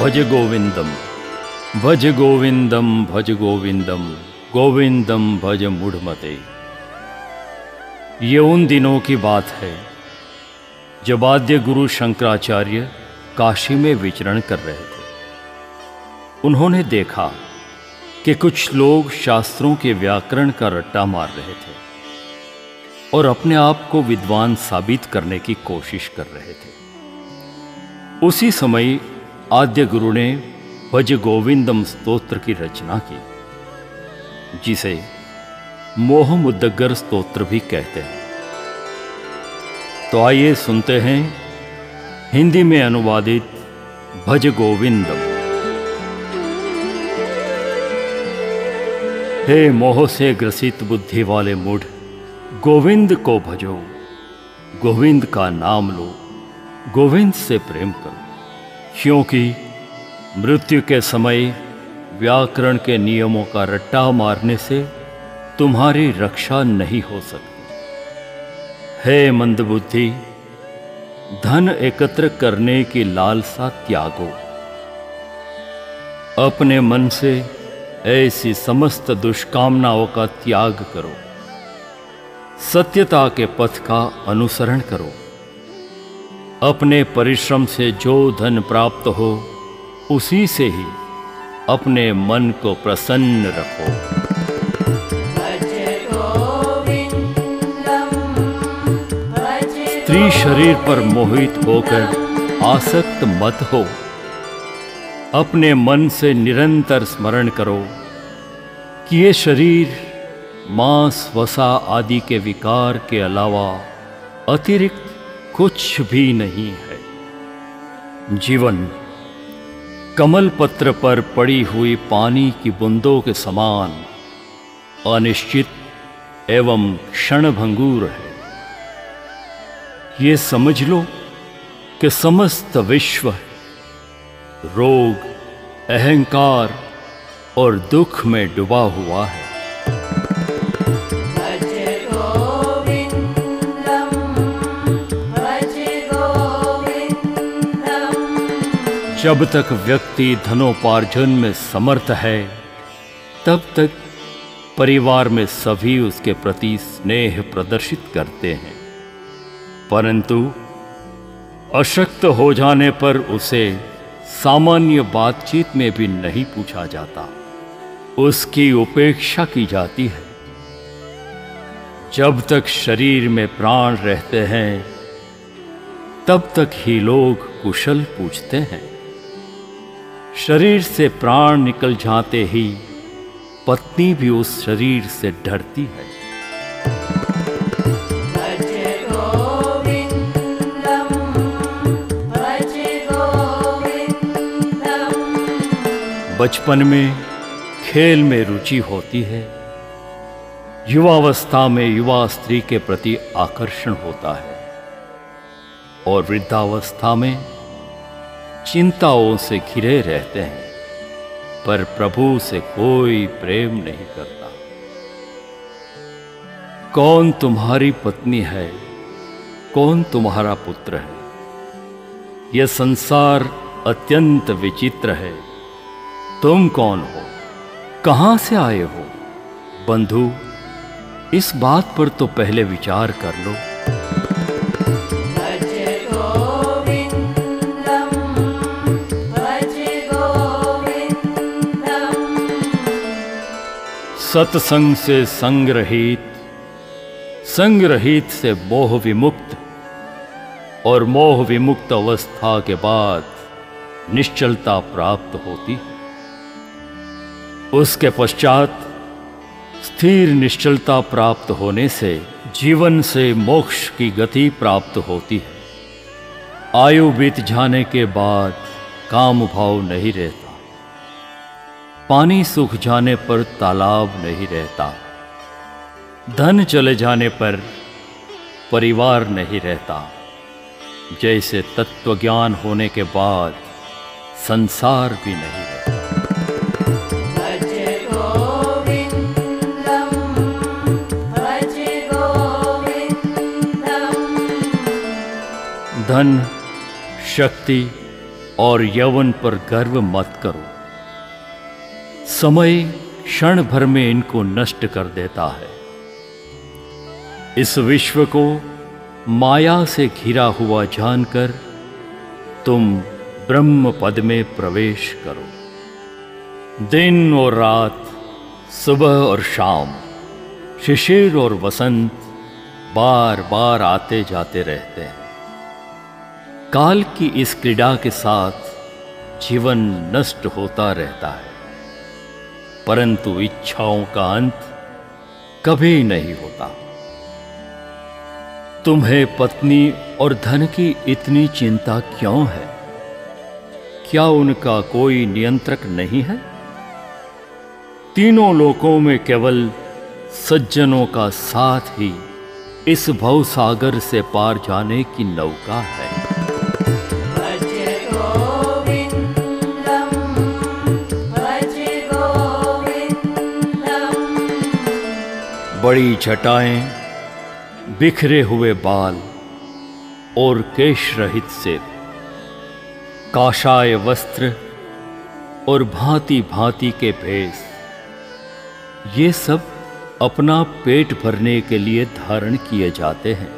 भज गोविंदम, भज गोविंदम, भज गोविंदम, गोविंदम भज मूढ़मते। ये उन दिनों की बात है जब आद्य गुरु शंकराचार्य काशी में विचरण कर रहे थे। उन्होंने देखा कि कुछ लोग शास्त्रों के व्याकरण का रट्टा मार रहे थे और अपने आप को विद्वान साबित करने की कोशिश कर रहे थे। उसी समय आद्य गुरु ने भज गोविंदम स्तोत्र की रचना की, जिसे मोहमुद्गर स्तोत्र भी कहते हैं। तो आइए सुनते हैं हिंदी में अनुवादित भज गोविंदम। हे मोह से ग्रसित बुद्धि वाले मूढ़, गोविंद को भजो, गोविंद का नाम लो, गोविंद से प्रेम करो, क्योंकि मृत्यु के समय व्याकरण के नियमों का रट्टा मारने से तुम्हारी रक्षा नहीं हो सकती। हे मंदबुद्धि, धन एकत्र करने की लालसा त्यागो, अपने मन से ऐसी समस्त दुष्कामनाओं का त्याग करो, सत्यता के पथ का अनुसरण करो, अपने परिश्रम से जो धन प्राप्त हो उसी से ही अपने मन को प्रसन्न रखो। स्त्री शरीर पर मोहित होकर आसक्त मत हो, अपने मन से निरंतर स्मरण करो कि ये शरीर मांस वसा आदि के विकार के अलावा अतिरिक्त कुछ भी नहीं है। जीवन कमल पत्र पर पड़ी हुई पानी की बूंदों के समान अनिश्चित एवं क्षणभंगुर है। ये समझ लो कि समस्त विश्व रोग, अहंकार और दुख में डूबा हुआ है। जब तक व्यक्ति धनोपार्जन में समर्थ है, तब तक परिवार में सभी उसके प्रति स्नेह प्रदर्शित करते हैं, परंतु अशक्त हो जाने पर उसे सामान्य बातचीत में भी नहीं पूछा जाता, उसकी उपेक्षा की जाती है। जब तक शरीर में प्राण रहते हैं, तब तक ही लोग कुशल पूछते हैं। शरीर से प्राण निकल जाते ही पत्नी भी उस शरीर से डरती है। बचपन में खेल में रुचि होती है, युवावस्था में युवा स्त्री के प्रति आकर्षण होता है और वृद्धावस्था में चिंताओं से घिरे रहते हैं, पर प्रभु से कोई प्रेम नहीं करता। कौन तुम्हारी पत्नी है, कौन तुम्हारा पुत्र है, यह संसार अत्यंत विचित्र है। तुम कौन हो, कहां से आए हो बंधु, इस बात पर तो पहले विचार कर लो। भज गोविंदम, भज गोविंदम। सत्संग से संग्रहित, संग्रहित से मोह विमुक्त और मोह विमुक्त अवस्था के बाद निश्चलता प्राप्त होती है। उसके पश्चात स्थिर निश्चलता प्राप्त होने से जीवन से मोक्ष की गति प्राप्त होती है। आयु बीत जाने के बाद काम भाव नहीं रहता, पानी सूख जाने पर तालाब नहीं रहता, धन चले जाने पर परिवार नहीं रहता, जैसे तत्वज्ञान होने के बाद संसार भी नहीं रहता। धन, शक्ति और यौवन पर गर्व मत करो, समय क्षण भर में इनको नष्ट कर देता है। इस विश्व को माया से घिरा हुआ जानकर तुम ब्रह्म पद में प्रवेश करो। दिन और रात, सुबह और शाम, शिशिर और वसंत बार बार आते जाते रहते हैं। काल की इस क्रीड़ा के साथ जीवन नष्ट होता रहता है, परंतु इच्छाओं का अंत कभी नहीं होता। तुम्हें पत्नी और धन की इतनी चिंता क्यों है? क्या उनका कोई नियंत्रक नहीं है? तीनों लोकों में केवल सज्जनों का साथ ही इस भवसागर से पार जाने की नौका है। बड़ी जटाएं, बिखरे हुए बाल और केश रहित सिर, काशाय वस्त्र और भांति भांति के भेष, ये सब अपना पेट भरने के लिए धारण किए जाते हैं।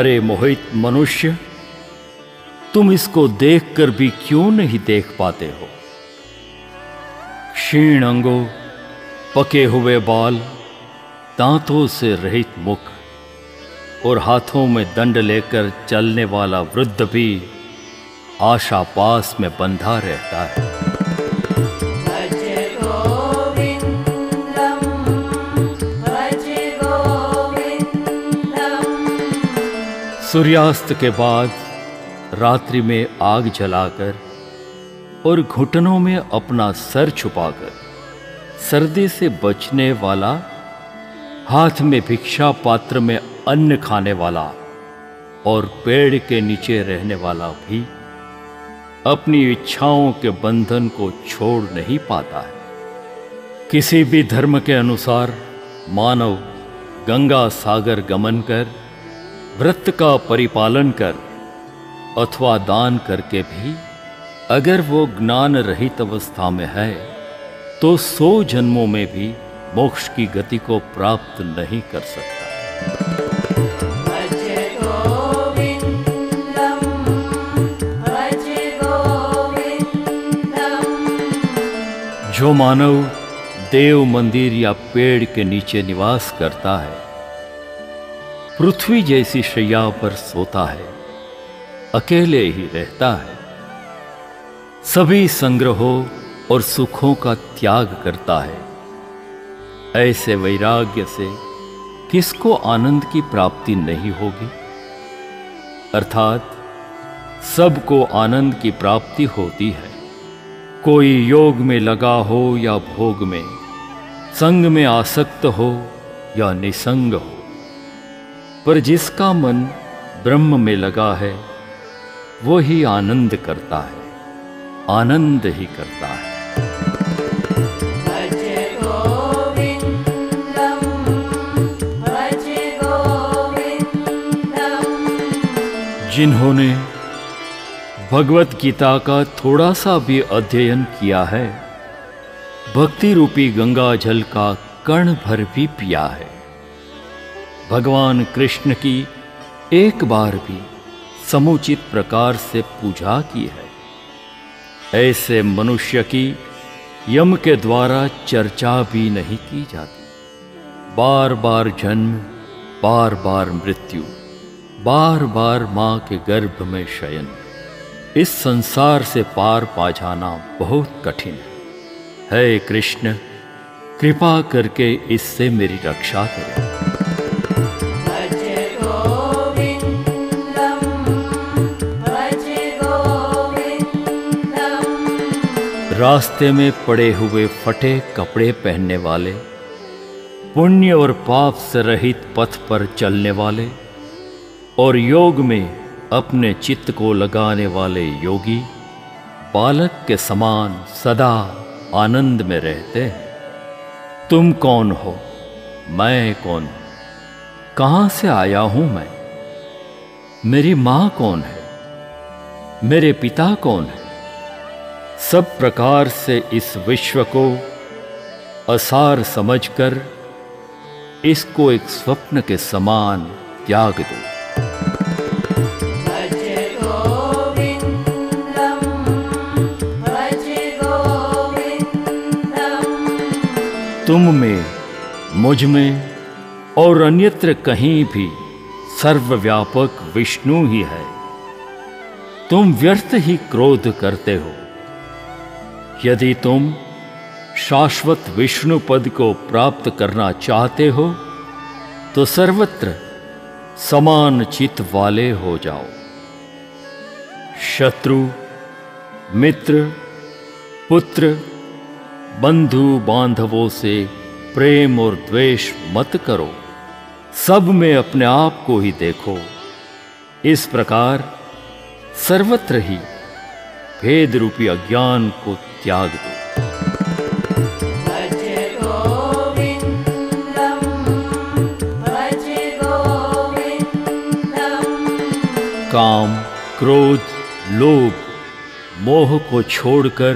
अरे मोहित मनुष्य, तुम इसको देखकर भी क्यों नहीं देख पाते हो? क्षीण अंगों, पके हुए बाल, दांतों से रहित मुख और हाथों में दंड लेकर चलने वाला वृद्ध भी आशा पास में बंधा रहता है। भज गोविंदम, भज गोविंदम। सूर्यास्त के बाद रात्रि में आग जलाकर और घुटनों में अपना सर छुपाकर सर्दी से बचने वाला, हाथ में भिक्षा पात्र में अन्न खाने वाला और पेड़ के नीचे रहने वाला भी अपनी इच्छाओं के बंधन को छोड़ नहीं पाता है। किसी भी धर्म के अनुसार मानव गंगा सागर गमन कर, व्रत का परिपालन कर अथवा दान करके भी अगर वो ज्ञान रहित अवस्था में है तो 100 जन्मों में भी मोक्ष की गति को प्राप्त नहीं कर सकता। भज गोविंदम, भज गोविंदम। जो मानव देव मंदिर या पेड़ के नीचे निवास करता है, पृथ्वी जैसी शैया पर सोता है, अकेले ही रहता है, सभी संग्रहों और सुखों का त्याग करता है, ऐसे वैराग्य से किसको आनंद की प्राप्ति नहीं होगी? अर्थात सबको आनंद की प्राप्ति होती है। कोई योग में लगा हो या भोग में, संग में आसक्त हो या निसंग हो, पर जिसका मन ब्रह्म में लगा है वो ही आनंद करता है, आनंद ही करता है। जिन्होंने भगवद गीता का थोड़ा सा भी अध्ययन किया है, भक्ति रूपी गंगा जल का कण भर भी पिया है, भगवान कृष्ण की एक बार भी समुचित प्रकार से पूजा की है, ऐसे मनुष्य की यम के द्वारा चर्चा भी नहीं की जाती। बार बार जन्म, बार बार मृत्यु, बार बार माँ के गर्भ में शयन, इस संसार से पार पा जाना बहुत कठिन है। हे कृष्ण, कृपा करके इससे मेरी रक्षा करें। भज गोविंदम, भज गोविंदम। रास्ते में पड़े हुए फटे कपड़े पहनने वाले, पुण्य और पाप से रहित पथ पर चलने वाले और योग में अपने चित्त को लगाने वाले योगी बालक के समान सदा आनंद में रहते हैं। तुम कौन हो? मैं कौन हूँ? कहाँ से आया हूँ मैं? मेरी माँ कौन है? मेरे पिता कौन है? सब प्रकार से इस विश्व को असार समझकर इसको एक स्वप्न के समान त्याग दो। तुम में, मुझ में और अन्यत्र कहीं भी सर्वव्यापक विष्णु ही है। तुम व्यर्थ ही क्रोध करते हो। यदि तुम शाश्वत विष्णु पद को प्राप्त करना चाहते हो तो सर्वत्र समान चित्त वाले हो जाओ। शत्रु, मित्र, पुत्र, बंधु बांधवों से प्रेम और द्वेष मत करो। सब में अपने आप को ही देखो। इस प्रकार सर्वत्र ही भेद रूपी अज्ञान को त्याग दो। काम, क्रोध, लोभ, मोह को छोड़कर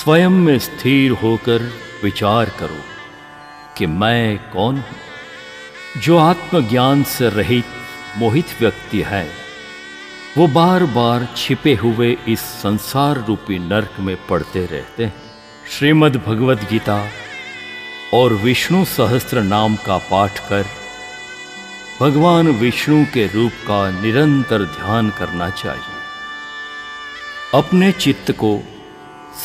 स्वयं में स्थिर होकर विचार करो कि मैं कौन हूं। जो आत्मज्ञान से रहित मोहित व्यक्ति है वो बार बार छिपे हुए इस संसार रूपी नरक में पड़ते रहते हैं। श्रीमद् भगवद गीता और विष्णु सहस्त्र नाम का पाठ कर भगवान विष्णु के रूप का निरंतर ध्यान करना चाहिए। अपने चित्त को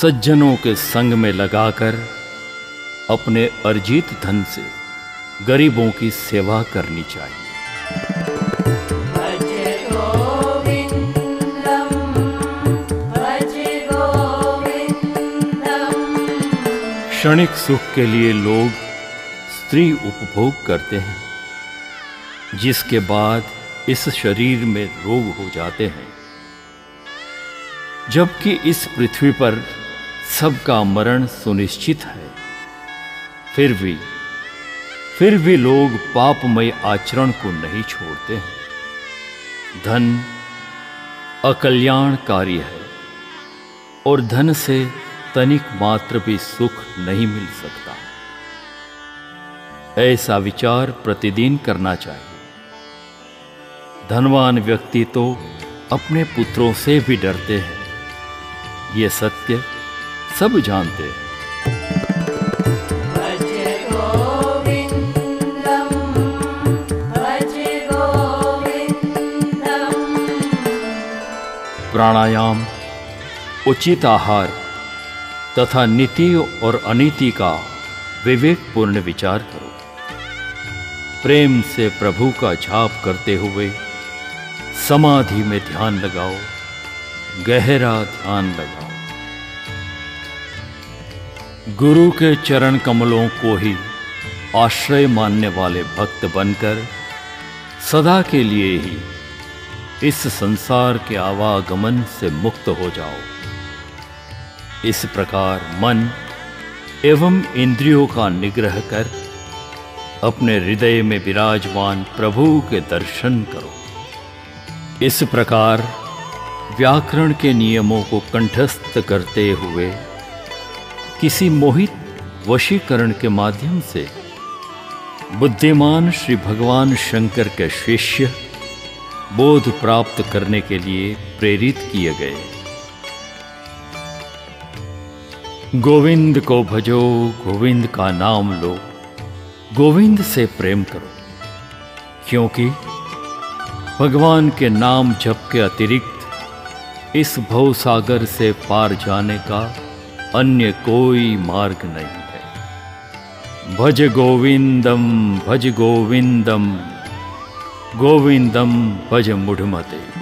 सज्जनों के संग में लगाकर अपने अर्जित धन से गरीबों की सेवा करनी चाहिए। क्षणिक सुख के लिए लोग स्त्री उपभोग करते हैं, जिसके बाद इस शरीर में रोग हो जाते हैं, जबकि इस पृथ्वी पर सबका मरण सुनिश्चित है। फिर भी लोग पापमय आचरण को नहीं छोड़ते हैं। धन अकल्याणकारी है और धन से तनिक मात्र भी सुख नहीं मिल सकता। ऐसा विचार प्रतिदिन करना चाहिए। धनवान व्यक्ति तो अपने पुत्रों से भी डरते हैं। ये सत्य सब जानते हैं। प्राणायाम, उचित आहार तथा नीति और अनीति का विवेकपूर्ण विचार करो। प्रेम से प्रभु का जाप करते हुए समाधि में ध्यान लगाओ, गहरा ध्यान लगाओ। गुरु के चरण कमलों को ही आश्रय मानने वाले भक्त बनकर सदा के लिए ही इस संसार के आवागमन से मुक्त हो जाओ। इस प्रकार मन एवं इंद्रियों का निग्रह कर अपने हृदय में विराजमान प्रभु के दर्शन करो। इस प्रकार व्याकरण के नियमों को कंठस्थ करते हुए किसी मोहित वशीकरण के माध्यम से बुद्धिमान श्री भगवान शंकर के शिष्य बोध प्राप्त करने के लिए प्रेरित किए गए। गोविंद को भजो, गोविंद का नाम लो, गोविंद से प्रेम करो, क्योंकि भगवान के नाम जप के अतिरिक्त इस भवसागर से पार जाने का अन्य कोई मार्ग नहीं है। भज गोविंदम, भज गोविंदम, गोविंदम भज मुढ़मते।